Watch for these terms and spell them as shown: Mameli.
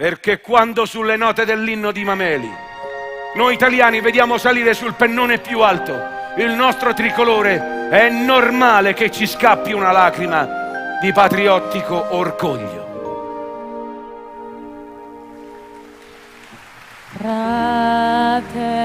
Perché quando sulle note dell'inno di Mameli noi italiani vediamo salire sul pennone più alto il nostro tricolore, è normale che ci scappi una lacrima di patriottico orgoglio. Frate.